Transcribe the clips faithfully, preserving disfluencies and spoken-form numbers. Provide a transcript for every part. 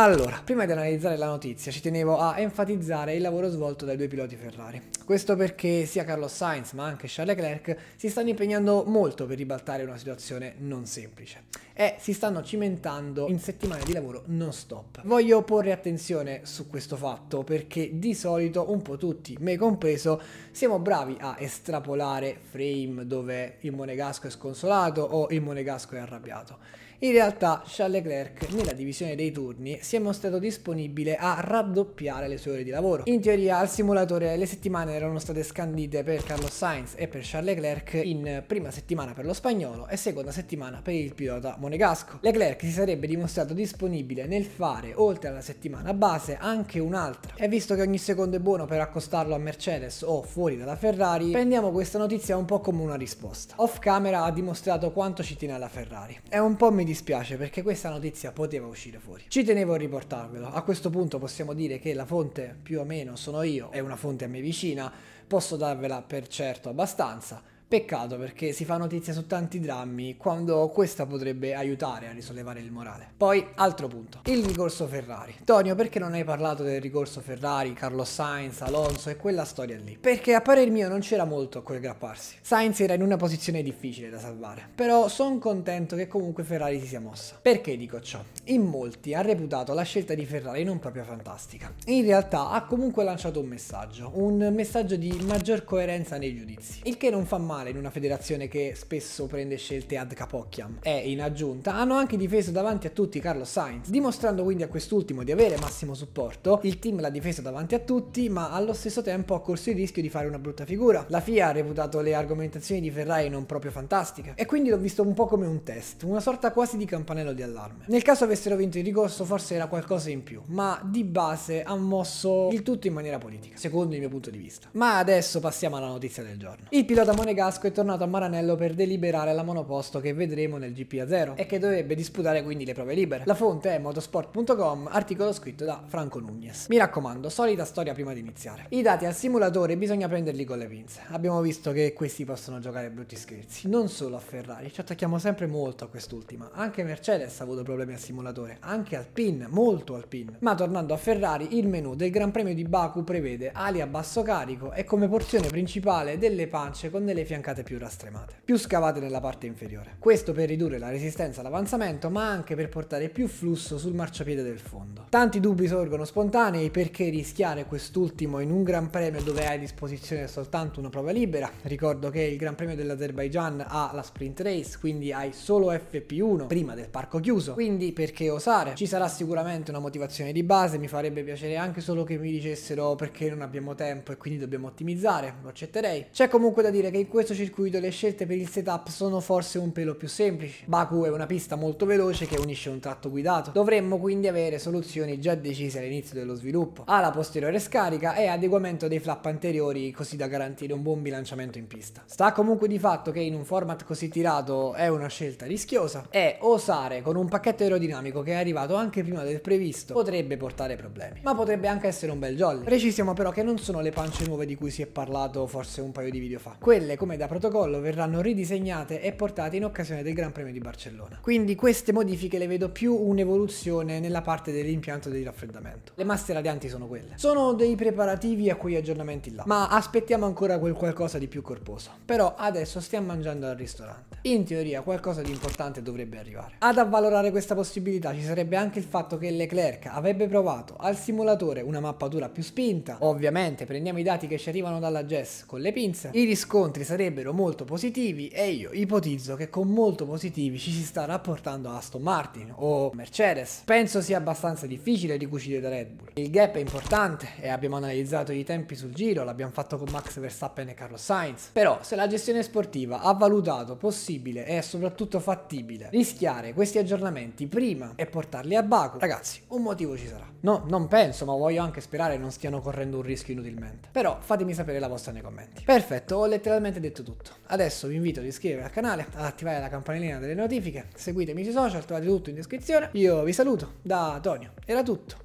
Allora, prima di analizzare la notizia ci tenevo a enfatizzare il lavoro svolto dai due piloti Ferrari. Questo perché sia Carlos Sainz ma anche Charles Leclerc si stanno impegnando molto per ribaltare una situazione non semplice e si stanno cimentando in settimane di lavoro non stop. Voglio porre attenzione su questo fatto perché di solito un po' tutti, me compreso, siamo bravi a estrapolare frame dove il Monegasco è sconsolato o il Monegasco è arrabbiato. In realtà Charles Leclerc nella divisione dei turni si è mostrato disponibile a raddoppiare le sue ore di lavoro. In teoria al simulatore le settimane erano state scandite per Carlos Sainz e per Charles Leclerc in prima settimana per lo spagnolo e seconda settimana per il pilota monegasco. Leclerc si sarebbe dimostrato disponibile nel fare, oltre alla settimana base, anche un'altra. E visto che ogni secondo è buono per accostarlo a Mercedes o fuori dalla Ferrari, prendiamo questa notizia un po' come una risposta. Off camera ha dimostrato quanto ci tiene alla Ferrari. È un po' mi dispiace perché questa notizia poteva uscire fuori. Ci tenevo a riportarvelo. A questo punto possiamo dire che la fonte più o meno sono io, è una fonte a me vicina, posso darvela per certo abbastanza. Peccato perché si fa notizia su tanti drammi quando questa potrebbe aiutare a risollevare il morale. Poi, altro punto, il ricorso Ferrari. Tonio, perché non hai parlato del ricorso Ferrari, Carlos Sainz, Alonso e quella storia lì? Perché a parer mio non c'era molto a cui aggrapparsi. Sainz era in una posizione difficile da salvare, però sono contento che comunque Ferrari si sia mossa. Perché dico ciò? In molti ha reputato la scelta di Ferrari non proprio fantastica. In realtà ha comunque lanciato un messaggio, un messaggio di maggior coerenza nei giudizi, il che non fa male in una federazione che spesso prende scelte ad capocchiam. E in aggiunta hanno anche difeso davanti a tutti Carlos Sainz, dimostrando quindi a quest'ultimo di avere massimo supporto. Il team l'ha difeso davanti a tutti, ma allo stesso tempo ha corso il rischio di fare una brutta figura. La F I A ha reputato le argomentazioni di Ferrari non proprio fantastiche e quindi l'ho visto un po' come un test, una sorta quasi di campanello di allarme. Nel caso avessero vinto il ricorso forse era qualcosa in più, ma di base ha mosso il tutto in maniera politica, secondo il mio punto di vista. Ma adesso passiamo alla notizia del giorno. Il pilota Monegasco è tornato a Maranello per deliberare la monoposto che vedremo nel G P A zero e che dovrebbe disputare quindi le prove libere. La fonte è motosport punto com, articolo scritto da Franco Nunez. Mi raccomando, solita storia prima di iniziare. I dati al simulatore bisogna prenderli con le pinze. Abbiamo visto che questi possono giocare brutti scherzi. Non solo a Ferrari, ci attacchiamo sempre molto a quest'ultima. Anche Mercedes ha avuto problemi al simulatore, anche Alpine, molto Alpine. Ma tornando a Ferrari, il menu del Gran Premio di Baku prevede ali a basso carico e come porzione principale delle pance con delle fiancate più rastremate, più scavate nella parte inferiore. Questo per ridurre la resistenza all'avanzamento, ma anche per portare più flusso sul marciapiede del fondo. Tanti dubbi sorgono spontanei: perché rischiare quest'ultimo in un gran premio dove hai a disposizione soltanto una prova libera? Ricordo che il Gran Premio dell'Azerbaigian ha la sprint race, quindi hai solo F P uno prima del parco chiuso, quindi perché osare? Ci sarà sicuramente una motivazione di base, mi farebbe piacere anche solo che mi dicessero perché non abbiamo tempo e quindi dobbiamo ottimizzare, lo accetterei. C'è comunque da dire che in questo circuito le scelte per il setup sono forse un pelo più semplici. Baku è una pista molto veloce che unisce un tratto guidato, dovremmo quindi avere soluzioni già decise all'inizio dello sviluppo. Ha la posteriore scarica e adeguamento dei flap anteriori così da garantire un buon bilanciamento in pista. Sta comunque di fatto che in un format così tirato è una scelta rischiosa e osare con un pacchetto aerodinamico che è arrivato anche prima del previsto potrebbe portare problemi, ma potrebbe anche essere un bel jolly. Precisiamo però che non sono le pance nuove di cui si è parlato forse un paio di video fa, quelle come da protocollo verranno ridisegnate e portate in occasione del Gran Premio di Barcellona. Quindi queste modifiche le vedo più un'evoluzione nella parte dell'impianto di raffreddamento. Le masse radianti sono quelle. Sono dei preparativi a quegli aggiornamenti là, ma aspettiamo ancora quel qualcosa di più corposo. Però adesso stiamo mangiando al ristorante. In teoria qualcosa di importante dovrebbe arrivare. Ad avvalorare questa possibilità ci sarebbe anche il fatto che Leclerc avrebbe provato al simulatore una mappatura più spinta. Ovviamente prendiamo i dati che ci arrivano dalla G E S con le pinze. I riscontri sarebbero sarebbero molto positivi e io ipotizzo che con molto positivi ci si sta rapportando a Aston Martin o Mercedes. Penso sia abbastanza difficile ricucire da Red Bull. Il gap è importante e abbiamo analizzato i tempi sul giro, l'abbiamo fatto con Max Verstappen e Carlos Sainz. Però se la gestione sportiva ha valutato possibile e soprattutto fattibile rischiare questi aggiornamenti prima e portarli a Baku, ragazzi, un motivo ci sarà. No, non penso, ma voglio anche sperare non stiano correndo un rischio inutilmente. Però fatemi sapere la vostra nei commenti. Perfetto, ho letteralmente detto tutto. Adesso vi invito ad iscrivervi al canale, ad attivare la campanellina delle notifiche, seguitemi sui social, trovate tutto in descrizione. Io vi saluto da Tonio, era tutto,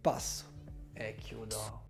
passo e chiudo.